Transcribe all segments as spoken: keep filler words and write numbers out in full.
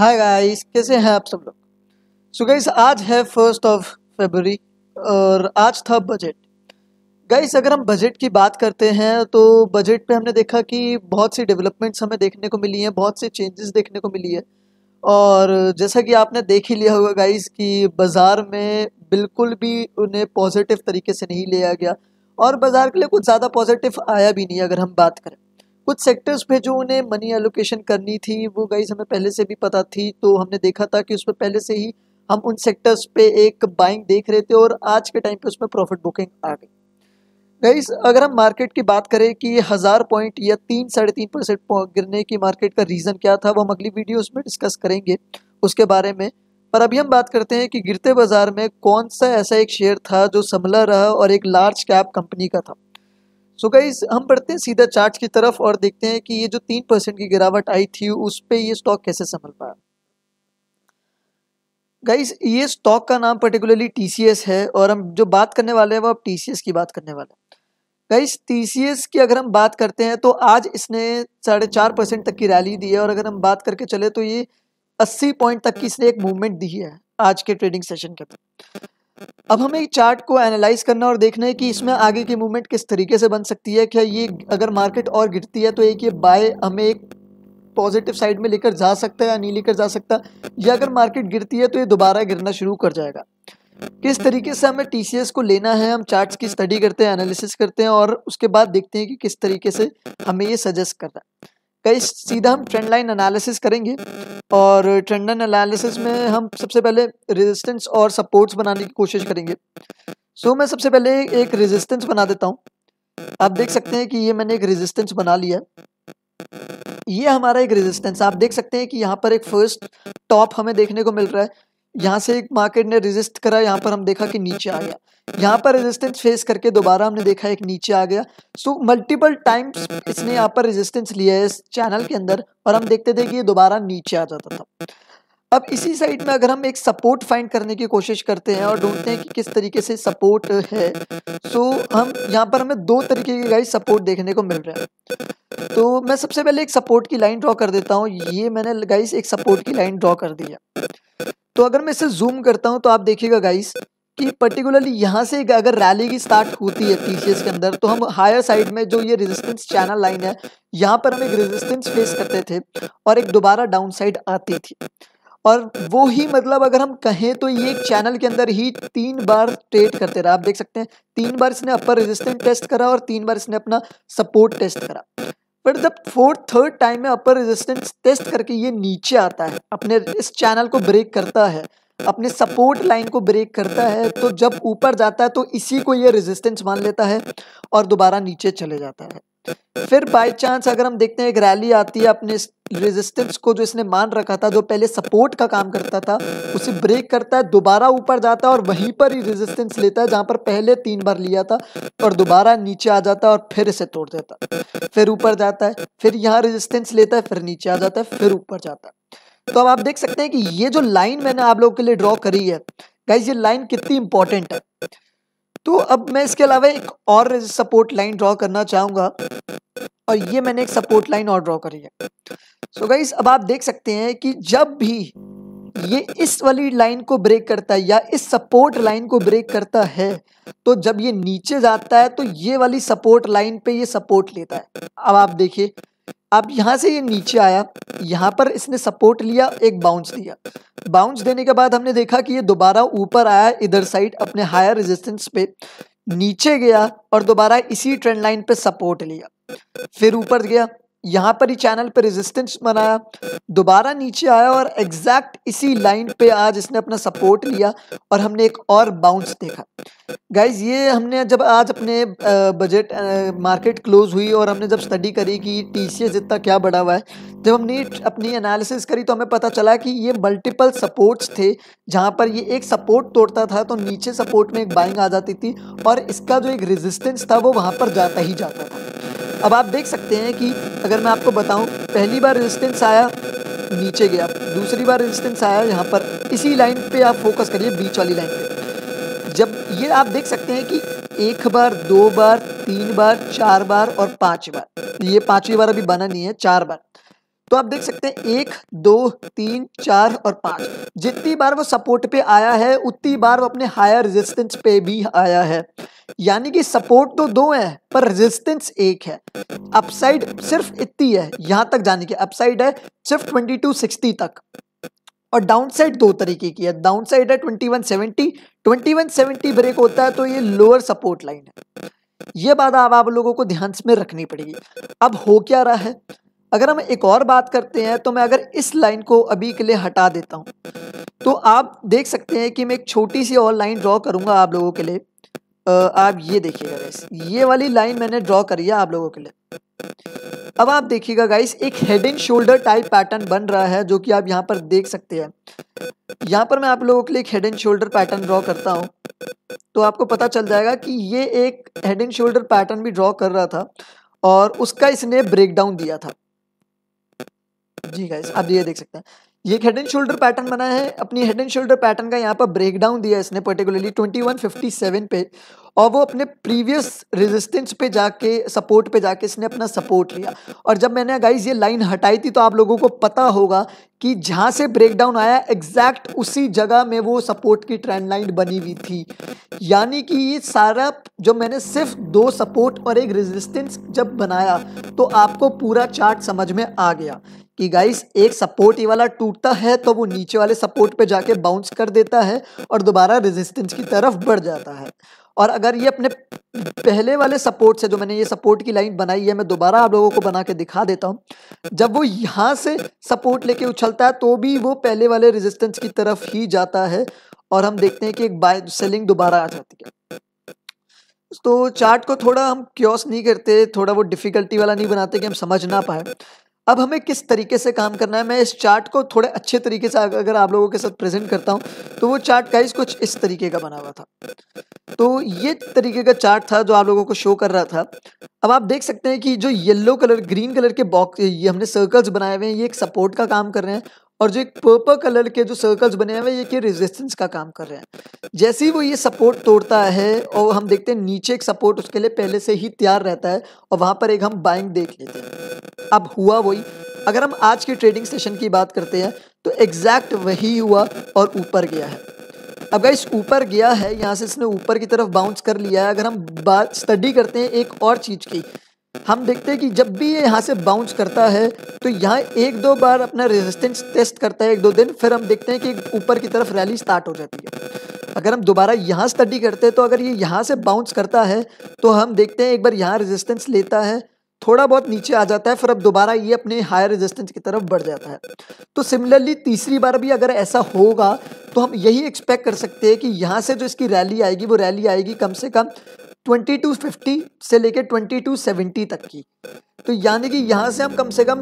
Hi guys, कैसे हैं आप सब लोग। सो गाइस, आज है फर्स्ट ऑफ फरवरी और आज था बजट। गाइस, अगर हम बजट की बात करते हैं तो बजट पे हमने देखा कि बहुत सी डेवलपमेंट्स हमें देखने को मिली हैं, बहुत से चेंजेस देखने को मिली है। और जैसा कि आपने देख ही लिया होगा गाइस कि बाज़ार में बिल्कुल भी उन्हें पॉजिटिव तरीके से नहीं लिया गया और बाज़ार के लिए कुछ ज़्यादा पॉजिटिव आया भी नहीं। अगर हम बात करें कुछ सेक्टर्स पे जो उन्हें मनी एलोकेशन करनी थी वो गाइस हमें पहले से भी पता थी, तो हमने देखा था कि उस पर पहले से ही हम उन सेक्टर्स पे एक बाइंग देख रहे थे और आज के टाइम पे उसमें प्रॉफिट बुकिंग आ गई। गाइस, अगर हम मार्केट की बात करें कि हज़ार पॉइंट या तीन साढ़े तीन परसेंट गिरने की मार्केट का रीज़न क्या था वो हम अगली वीडियोज़ में डिस्कस करेंगे उसके बारे में। पर अभी हम बात करते हैं कि गिरते बाज़ार में कौन सा ऐसा एक शेयर था जो संभला रहा और एक लार्ज कैप कंपनी का था। सो so गाइस, हम बढ़ते हैं सीधा चार्ट की तरफ और देखते हैं कि ये जो तीन परसेंट की गिरावट आई थी उस पे ये स्टॉक कैसे संभल पाया। गाइस, ये स्टॉक का नाम पर्टिकुलरली टीसीएस है और हम जो बात करने वाले हैं वो अब टीसीएस की बात करने वाले हैं। गाइस, टीसीएस की अगर हम बात करते हैं तो आज इसने साढ़े चार परसेंट तक की रैली दी है और अगर हम बात करके चले तो ये अस्सी पॉइंट तक की इसने एक मूवमेंट दी है आज के ट्रेडिंग सेशन के अंदर। अब हमें चार्ट को एनालाइज करना और देखना है कि इसमें आगे की मूवमेंट किस तरीके से बन सकती है। क्या ये अगर मार्केट और गिरती है तो एक ये बाय हमें एक पॉजिटिव साइड में लेकर जा सकता है या नहीं लेकर जा सकता, या अगर मार्केट गिरती है तो ये दोबारा गिरना शुरू कर जाएगा। किस तरीके से हमें टीसीएस को लेना है, हम चार्ट्स की स्टडी करते हैं, एनालिसिस करते हैं और उसके बाद देखते हैं कि किस तरीके से हमें ये सजेस्ट करना है। कई सीधा हम ट्रेंड लाइन एनालिसिस करेंगे और ट्रेंड लाइन एनालिसिस में हम सबसे पहले रेजिस्टेंस और सपोर्ट्स बनाने की कोशिश करेंगे। सो so, मैं सबसे पहले एक रेजिस्टेंस बना देता हूं। आप देख सकते हैं कि ये मैंने एक रेजिस्टेंस बना लिया। ये हमारा एक रेजिस्टेंस, आप देख सकते हैं कि यहाँ पर एक फर्स्ट टॉप हमें देखने को मिल रहा है। यहाँ से एक मार्केट ने रेजिस्ट करा, यहाँ पर हम देखा कि नीचे आ गया। यहाँ पर रेजिस्टेंस फेस करके दोबारा हमने देखा एक नीचे आ गया। सो मल्टीपल टाइम्स इसने यहाँ पर रेजिस्टेंस लिया है इस चैनल के अंदर और हम देखते थे कि ये दोबारा नीचे आ जाता था। अब इसी साइड में अगर हम एक सपोर्ट फाइंड करने की कोशिश करते हैं और ढूंढते हैं कि किस तरीके से सपोर्ट है। सो हम यहाँ पर हमें दो तरीके के गाइस सपोर्ट देखने को मिल रहे हैं। तो मैं सबसे पहले एक सपोर्ट की लाइन ड्रॉ कर देता हूँ। ये मैंने गाइस एक सपोर्ट की लाइन ड्रॉ कर दी है। तो अगर मैं इसे जूम करता हूं तो आप देखिएगा गाइस कि पर्टिकुलरली यहां से अगर रैली की स्टार्ट होती है टीसीएस के अंदर तो हम हायर साइड में जो ये रेजिस्टेंस चैनल लाइन है यहां पर हम एक रेजिस्टेंस फेस करते थे और एक दोबारा डाउन साइड आती थी। और वो ही मतलब अगर हम कहें तो ये एक चैनल के अंदर ही तीन बार ट्रेड करते रहा। आप देख सकते हैं तीन बार इसने अपर रेजिस्टेंस टेस्ट करा और तीन बार इसने अपना सपोर्ट टेस्ट करा। पर जब फोर्थ थर्ड टाइम में अपर रेजिस्टेंस टेस्ट करके ये नीचे आता है, अपने इस चैनल को ब्रेक करता है, अपने सपोर्ट लाइन को ब्रेक करता है, तो जब ऊपर जाता है तो इसी को ये रेजिस्टेंस मान लेता है और दोबारा नीचे चले जाता है। फिर बाय चांस अगर हम देखते हैं एक रैली आती है, अपने इस रेजिस्टेंस को जो इसने मान रखा था, जो पहले सपोर्ट का काम करता था, उसे ब्रेक करता है, दोबारा ऊपर जाता है और वहीं पर ही रेजिस्टेंस लेता है जहां पर पहले तीन बार लिया था और दोबारा नीचे आ जाता है और फिर इसे तोड़ देता है। फिर ऊपर जाता है, फिर यहाँ रेजिस्टेंस लेता है, फिर नीचे आ जाता है, फिर ऊपर जाता है। तो अब आप देख सकते हैं कि ये जो लाइन मैंने आप लोगों के लिए ड्रॉ करी है गाइज, ये लाइन कितनी इंपॉर्टेंट है। तो अब मैं इसके अलावा एक और सपोर्ट लाइन ड्रॉ करना चाहूंगा और ये मैंने एक सपोर्ट लाइन और ड्रॉ करी है। सो गाइस, अब आप देख सकते हैं कि जब भी ये इस वाली लाइन को ब्रेक करता है या इस सपोर्ट लाइन को ब्रेक करता है तो जब ये नीचे जाता है तो ये वाली सपोर्ट लाइन पे ये सपोर्ट लेता है। अब आप देखिए, अब यहाँ से ये नीचे आया, यहाँ पर इसने सपोर्ट लिया, एक बाउंस दिया। बाउंस देने के बाद हमने देखा कि ये दोबारा ऊपर आया इधर साइड अपने हायर रेजिस्टेंस पे, नीचे गया और दोबारा इसी ट्रेंड लाइन पे सपोर्ट लिया, फिर ऊपर गया, यहाँ पर ही चैनल पे रेजिस्टेंस बनाया, दोबारा नीचे आया और एग्जैक्ट इसी लाइन पे आज इसने अपना सपोर्ट लिया और हमने एक और बाउंस देखा। गाइज, ये हमने जब आज अपने बजट मार्केट क्लोज हुई और हमने जब स्टडी करी कि टीसीएस इतना क्या बढ़ा हुआ है, जब हमने अपनी एनालिसिस करी तो हमें पता चला कि ये मल्टीपल सपोर्ट्स थे जहाँ पर ये एक सपोर्ट तोड़ता था तो नीचे सपोर्ट में एक बाइंग आ जाती थी और इसका जो एक रेजिस्टेंस था वो वहाँ पर जाता ही जाता था। अब आप देख सकते हैं कि अगर मैं आपको बताऊं, पहली बार रेजिस्टेंस आया, नीचे गया, दूसरी बार रेजिस्टेंस आया, यहाँ पर इसी लाइन पे आप फोकस करिए, बीच वाली लाइन पे। जब ये आप देख सकते हैं कि एक बार, दो बार, तीन बार, चार बार और पांच बार, ये पांचवी बार अभी बना नहीं है, चार बार। तो आप देख सकते हैं एक दो तीन चार और पांच, जितनी बार वो सपोर्ट पे आया है उतनी बार वो अपने हायर रेजिस्टेंस पे भी आया है, यानी कि सपोर्ट तो दो है पर रेजिस्टेंस एक है। अपसाइड सिर्फ इतनी है, यहां तक जाने की अपसाइड है सिर्फ बाईस सौ साठ तक, और डाउनसाइड दो तरीके की है। डाउनसाइड है इक्कीस सौ सत्तर, इक्कीस सौ सत्तर ब्रेक होता है तो ये लोअर सपोर्ट लाइन है। ये बात आप आप लोगों को ध्यान में रखनी पड़ेगी। अब हो क्या रहा है, अगर हम एक और बात करते हैं तो मैं अगर इस लाइन को अभी के लिए हटा देता हूं तो आप देख सकते हैं कि मैं एक छोटी सी और लाइन ड्रॉ करूंगा आप लोगों के लिए। आप ये देखिएगा गाइस, ये वाली लाइन मैंने ड्रॉ करी है आप लोगों के लिए। अब आप देखिएगा गाइस, एक head and shoulder type pattern बन रहा है जो कि आप यहाँ पर देख सकते हैं। यहाँ पर मैं आप लोगों के लिए एक head and shoulder pattern draw करता हूँ तो आपको पता चल जाएगा कि ये एक हेड एंड शोल्डर पैटर्न भी ड्रॉ कर रहा था और उसका इसने ब्रेकडाउन दिया था। जी गाइस, आप ये देख सकते हैं ये हेड एंड शोल्डर पैटर्न बना है, अपनी हेड एंड शोल्डर पैटर्न का यहाँ पर ब्रेकडाउन दिया इसने पर्टिकुलरली इक्कीस सौ सत्तावन पे, और वो अपने प्रीवियस रेजिस्टेंस पे जाके सपोर्ट पे जाके इसने अपना सपोर्ट लिया। और जब मैंने गाइस ये लाइन हटाई थी तो आप लोगों को पता होगा कि जहाँ से ब्रेकडाउन आया एग्जैक्ट उसी जगह में वो सपोर्ट की ट्रेंड लाइन बनी हुई थी, यानी कि ये सारा जो मैंने सिर्फ दो सपोर्ट और एक रेजिस्टेंस जब बनाया तो आपको पूरा चार्ट समझ में आ गया कि गाइस एक सपोर्ट ये वाला टूटता है तो वो नीचे वाले सपोर्ट पे जाके बाउंस कर देता है और दोबारा रेजिस्टेंस की तरफ बढ़ जाता है। और अगर ये अपने पहले वाले सपोर्ट से जो मैंने ये सपोर्ट की लाइन बनाई है, मैं दोबारा आप लोगों को बना के दिखा देता हूँ, जब वो यहाँ से सपोर्ट लेके उछलता है तो भी वो पहले वाले रेजिस्टेंस की तरफ ही जाता है और हम देखते हैं कि एक बाय सेलिंग दोबारा आ जाती है। तो चार्ट को थोड़ा हम क्योस नहीं करते, थोड़ा वो डिफिकल्टी वाला नहीं बनाते कि हम समझ ना पाए। अब हमें किस तरीके से काम करना है, मैं इस चार्ट को थोड़े अच्छे तरीके से अगर आप लोगों के साथ प्रेजेंट करता हूं तो वो चार्ट गाइस कुछ इस तरीके का बना हुआ था। तो ये तरीके का चार्ट था जो आप लोगों को शो कर रहा था। अब आप देख सकते हैं कि जो येलो कलर ग्रीन कलर के बॉक्स ये हमने सर्कल्स बनाए हुए हैं ये एक सपोर्ट का काम कर रहे हैं, और जो एक पर्पल कलर के जो सर्कल्स बने हुए हैं ये कि रेजिस्टेंस का काम कर रहे हैं। जैसे ही वो ये सपोर्ट तोड़ता है और हम देखते हैं नीचे एक सपोर्ट उसके लिए पहले से ही तैयार रहता है और वहाँ पर एक हम बाइंग देख लेते हैं। अब हुआ वही, अगर हम आज के ट्रेडिंग सेशन की बात करते हैं तो एग्जैक्ट वही हुआ और ऊपर गया है। अब गाइस ऊपर गया है, यहाँ से इसने ऊपर की तरफ बाउंस कर लिया है। अगर हम बात स्टडी करते हैं एक और चीज़ की, हम देखते हैं कि जब भी ये यहाँ से बाउंस करता है तो यहाँ एक दो बार अपना रेजिस्टेंस टेस्ट करता है एक दो दिन, फिर हम देखते हैं कि ऊपर की तरफ रैली स्टार्ट हो जाती है। अगर हम दोबारा यहाँ स्टडी करते हैं तो अगर ये यहाँ से बाउंस करता है तो हम देखते हैं एक बार यहाँ रेजिस्टेंस लेता है, थोड़ा बहुत नीचे आ जाता है, फिर अब दोबारा ये अपने हायर रेजिस्टेंस की तरफ बढ़ जाता है। तो सिमिलरली तीसरी बार भी अगर ऐसा होगा तो हम यही एक्सपेक्ट कर सकते हैं कि यहाँ से जो इसकी रैली आएगी वो रैली आएगी कम से कम बाईस सौ पचास से लेके बाईस सौ सत्तर तक की। तो यानी कि यहाँ से हम कम से कम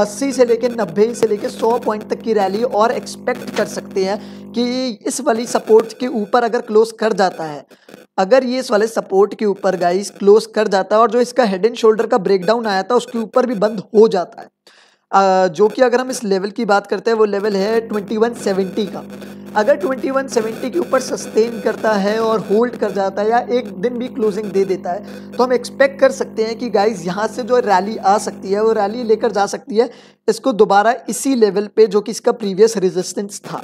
अस्सी से लेके नब्बे से लेके सौ पॉइंट तक की रैली और एक्सपेक्ट कर सकते हैं कि इस वाली सपोर्ट के ऊपर अगर क्लोज कर जाता है, अगर ये इस वाले सपोर्ट के ऊपर गाइस क्लोज कर जाता है और जो इसका हेड एंड शोल्डर का ब्रेकडाउन आया था उसके ऊपर भी बंद हो जाता है, जो कि अगर हम इस लेवल की बात करते हैं वो लेवल है इक्कीस सौ सत्तर का। अगर इक्कीस सौ सत्तर के ऊपर सस्टेन करता है और होल्ड कर जाता है या एक दिन भी क्लोजिंग दे देता है तो हम एक्सपेक्ट कर सकते हैं कि गाइस यहाँ से जो रैली आ सकती है वो रैली लेकर जा सकती है इसको दोबारा इसी लेवल पे, जो कि इसका प्रीवियस रेजिस्टेंस था।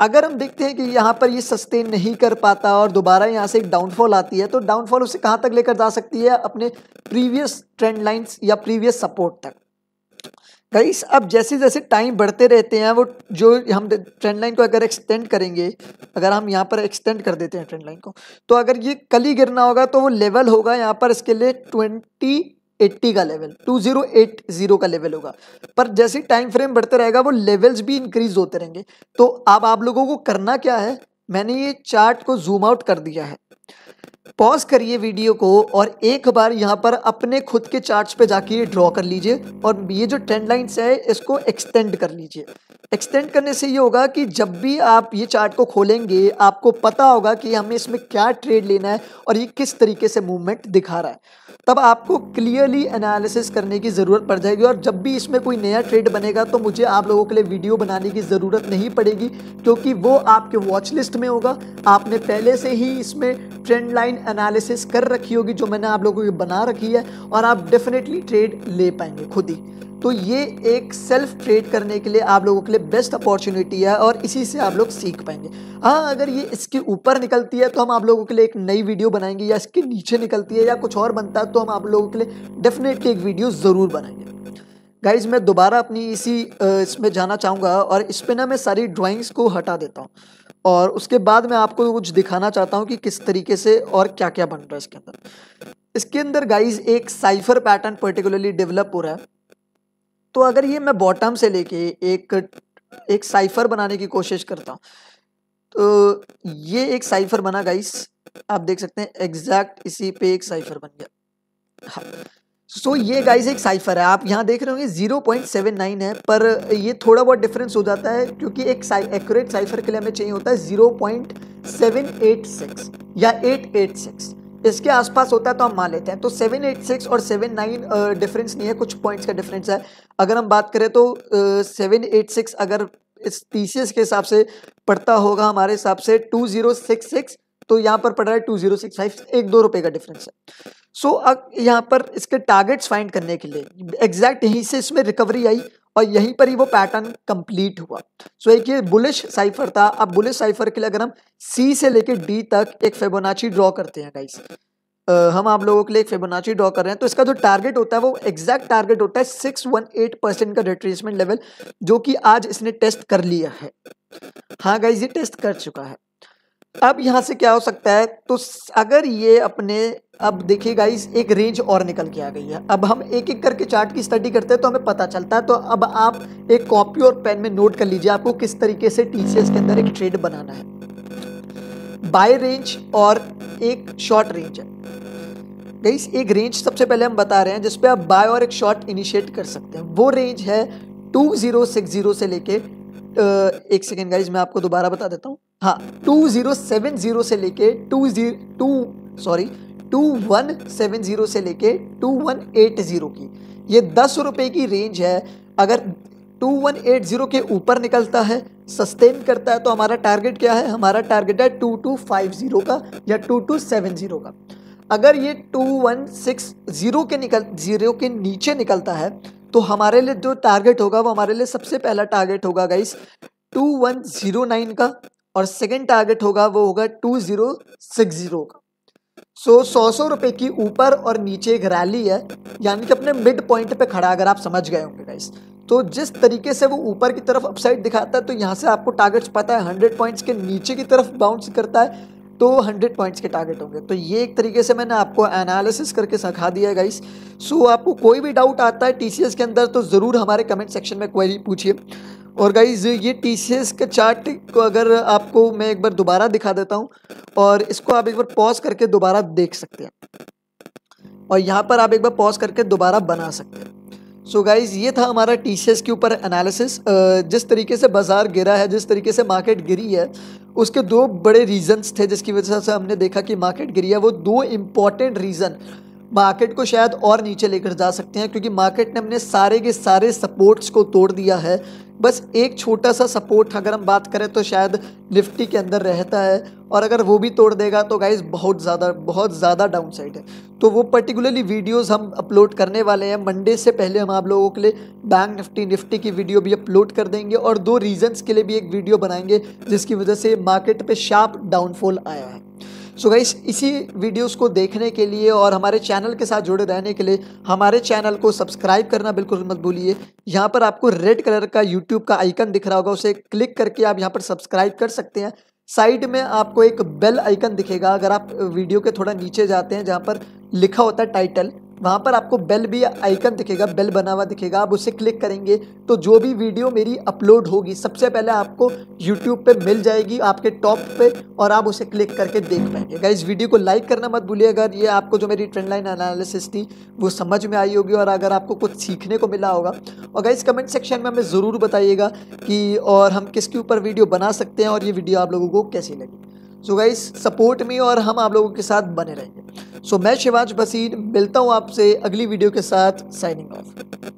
अगर हम देखते हैं कि यहाँ पर ये सस्टेन नहीं कर पाता और दोबारा यहाँ से एक डाउनफॉल आती है तो डाउनफॉल उसे कहाँ तक लेकर जा सकती है, अपने प्रीवियस ट्रेंड लाइन्स या प्रीवियस सपोर्ट तक। गाइस अब जैसे जैसे टाइम बढ़ते रहते हैं वो जो हम ट्रेंड लाइन को अगर एक्सटेंड करेंगे, अगर हम यहाँ पर एक्सटेंड कर देते हैं ट्रेंड लाइन को, तो अगर ये कल ही गिरना होगा तो वो लेवल होगा यहाँ पर इसके लिए बीस अस्सी का लेवल, बीस अस्सी का लेवल होगा। पर जैसे टाइम फ्रेम बढ़ते रहेगा वो लेवल्स भी इंक्रीज होते रहेंगे। तो अब आप लोगों को करना क्या है, मैंने ये चार्ट को जूम आउट कर दिया है, पॉज करिए वीडियो को और एक बार यहाँ पर अपने खुद के चार्ट्स पे जाके ये ड्रॉ कर लीजिए और ये जो ट्रेंड लाइन्स है इसको एक्सटेंड कर लीजिए। एक्सटेंड करने से ये होगा कि जब भी आप ये चार्ट को खोलेंगे आपको पता होगा कि हमें इसमें क्या ट्रेड लेना है और ये किस तरीके से मूवमेंट दिखा रहा है, तब आपको क्लियरली एनालिसिस करने की ज़रूरत पड़ जाएगी। और जब भी इसमें कोई नया ट्रेड बनेगा तो मुझे आप लोगों के लिए वीडियो बनाने की ज़रूरत नहीं पड़ेगी क्योंकि वो आपके वॉच लिस्ट में होगा, आपने पहले से ही इसमें ट्रेंड लाइन एनालिसिस कर रखी होगी जो मैंने आप लोगों की बना रखी है और आप डेफिनेटली ट्रेड ले पाएंगे खुद ही। तो ये एक सेल्फ ट्रेड करने के लिए आप लोगों के लिए बेस्ट अपॉर्चुनिटी है और इसी से आप लोग सीख पाएंगे। हाँ, अगर ये इसके ऊपर निकलती है तो हम आप लोगों के लिए एक नई वीडियो बनाएंगे, या इसके नीचे निकलती है या कुछ और बनता है तो हम आप लोगों के लिए डेफिनेटली एक वीडियो ज़रूर बनाएंगे। गाइज़, मैं दोबारा अपनी इसी इसमें जाना चाहूँगा और इस पर ना मैं सारी ड्राइंग्स को हटा देता हूँ और उसके बाद मैं आपको कुछ दिखाना चाहता हूँ कि किस तरीके से और क्या क्या बन रहा है इसके अंदर। इसके अंदर गाइज़ एक साइफर पैटर्न पर्टिकुलरली डेवलप हो रहा है, तो अगर ये मैं बॉटम से लेके एक एक साइफर बनाने की कोशिश करता हूँ तो ये एक साइफर बना गाइज़, आप देख सकते हैं एग्जैक्ट इसी पे एक साइफर बन गया। हाँ, सो so, ये गाइज एक साइफर है, आप यहाँ देख रहे होंगे ज़ीरो पॉइंट सेवन नाइन है, पर ये थोड़ा बहुत डिफरेंस हो जाता है क्योंकि एक एक्यूरेट साइफर के लिए हमें चाहिए होता है zero point seven eight six या एट एट सिक्स, इसके आसपास होता है तो हम मान लेते हैं। तो सेवन एट सिक्स और सेवन नाइन डिफरेंस नहीं है, कुछ पॉइंट्स का डिफरेंस है। अगर हम बात करें तो सेवन एट सिक्स अगर इस टीसीएस के हिसाब से पड़ता होगा हमारे हिसाब से टू ज़ीरो सिक्स सिक्स, तो यहाँ पर पड़ रहा है टू ज़ीरो सिक्स फाइव, एक दो रुपए का डिफरेंस है। सो so, अब यहाँ पर इसके टारगेट्स फाइंड करने के लिए एग्जैक्ट यहीं से इसमें रिकवरी आई और यहीं पर ही वो पैटर्न कंप्लीट हुआ। सो so, एक ये बुलिश साइफर था। अब बुलिश साइफर के लिए अगर हम सी से लेके डी तक एक फिबोनाची ड्रॉ करते हैं गाइस, हम आप लोगों के लिए एक फिबोनाची ड्रॉ कर रहे हैं, तो इसका जो टारगेट होता है वो एग्जैक्ट टारगेट होता है सिक्स वन एट परसेंट का रिट्रेसमेंट लेवल, जो कि आज इसने टेस्ट कर लिया है। हाँ गाइज, ये टेस्ट कर चुका है। अब यहाँ से क्या हो सकता है, तो अगर ये अपने अब देखिए गाइस एक रेंज और निकल के आ गई है। अब हम एक एक करके चार्ट की स्टडी करते हैं तो हमें पता चलता है। तो अब आप एक कॉपी और पेन में नोट कर लीजिए आपको किस तरीके से टीसीएस के अंदर एक ट्रेड बनाना है। बाय रेंज और एक शॉर्ट रेंज है गाइस। एक रेंज सबसे पहले हम बता रहे हैं जिसपे आप बाय और एक शॉर्ट इनिशिएट कर सकते हैं, वो रेंज है टू जीरो सिक्स जीरो से लेके uh, एक सेकेंड गाइज मैं आपको दोबारा बता देता हूँ। हाँ, टू ज़ीरो सेवन ज़ीरो से लेके two zero two sorry two one seven zero से लेके टू वन एट ज़ीरो की, ये दस रुपये की रेंज है। अगर टू वन एट ज़ीरो के ऊपर निकलता है, सस्टेन करता है, तो हमारा टारगेट क्या है, हमारा टारगेट है टू टू फाइव ज़ीरो का या टू टू सेवन ज़ीरो का। अगर ये टू वन सिक्स ज़ीरो के निकल ज़ीरो के नीचे निकलता है तो हमारे लिए जो टारगेट होगा वो हमारे लिए सबसे पहला टारगेट होगा guys two one zero nine का, और सेकंड टारगेट होगा वो होगा टू ज़ीरो सिक्स ज़ीरो का। सो सौ सौ रुपये की ऊपर और नीचे एक रैली है, यानी कि अपने मिड पॉइंट पे खड़ा, अगर आप समझ गए होंगे गाइस। तो जिस तरीके से वो ऊपर की तरफ अपसाइड दिखाता है तो यहाँ से आपको टारगेट्स पता है, हंड्रेड पॉइंट्स के नीचे की तरफ बाउंस करता है तो हंड्रेड पॉइंट्स के टारगेट होंगे। तो ये एक तरीके से मैंने आपको एनालिसिस करके सिखा दिया है गाइस। सो आपको कोई भी डाउट आता है टीसीएस के अंदर तो ज़रूर हमारे कमेंट सेक्शन में क्वेरी पूछिए। और गाइज़, ये टीसीएस का चार्ट को अगर आपको मैं एक बार दोबारा दिखा देता हूँ और इसको आप एक बार पॉज करके दोबारा देख सकते हैं और यहाँ पर आप एक बार पॉज करके दोबारा बना सकते हैं। सो so गाइज़, ये था हमारा टीसीएस के ऊपर एनालिसिस। जिस तरीके से बाजार गिरा है, जिस तरीके से मार्केट गिरी है, उसके दो बड़े रीज़न्स थे जिसकी वजह से हमने देखा कि मार्केट गिरी है। वो दो इम्पॉर्टेंट रीज़न मार्केट को शायद और नीचे लेकर जा सकते हैं, क्योंकि मार्केट ने अपने सारे के सारे सपोर्ट्स को तोड़ दिया है। बस एक छोटा सा सपोर्ट अगर हम बात करें तो शायद निफ्टी के अंदर रहता है, और अगर वो भी तोड़ देगा तो गाइज़ बहुत ज़्यादा बहुत ज़्यादा डाउनसाइड है। तो वो पर्टिकुलरली वीडियोस हम अपलोड करने वाले हैं मंडे से पहले। हम आप लोगों के लिए बैंक निफ्टी निफ्टी की वीडियो भी अपलोड कर देंगे और दो रीज़न्स के लिए भी एक वीडियो बनाएंगे जिसकी वजह से मार्केट पर शार्प डाउनफॉल आया है। सो so गाइस, इसी वीडियोस को देखने के लिए और हमारे चैनल के साथ जुड़े रहने के लिए हमारे चैनल को सब्सक्राइब करना बिल्कुल मत भूलिए। यहाँ पर आपको रेड कलर का यूट्यूब का आइकन दिख रहा होगा, उसे क्लिक करके आप यहाँ पर सब्सक्राइब कर सकते हैं। साइड में आपको एक बेल आइकन दिखेगा, अगर आप वीडियो के थोड़ा नीचे जाते हैं जहाँ पर लिखा होता है टाइटल, वहाँ पर आपको बेल भी आइकन दिखेगा, बेल बना हुआ दिखेगा। आप उसे क्लिक करेंगे तो जो भी वीडियो मेरी अपलोड होगी सबसे पहले आपको यूट्यूब पे मिल जाएगी आपके टॉप पे, और आप उसे क्लिक करके देख पाएंगे। गाइस, वीडियो को लाइक करना मत भूलिएगा। ये आपको जो मेरी ट्रेंड लाइन एनालिसिस थी वो समझ में आई होगी और अगर आपको कुछ सीखने को मिला होगा, और गाइस कमेंट सेक्शन में हमें ज़रूर बताइएगा कि और हम किसके ऊपर वीडियो बना सकते हैं और ये वीडियो आप लोगों को कैसी लगी। सो गाइस, सपोर्ट मी और हम आप लोगों के साथ बने रहेंगे। सो so, मैं शिवाज बसीन मिलता हूँ आपसे अगली वीडियो के साथ। Signing of.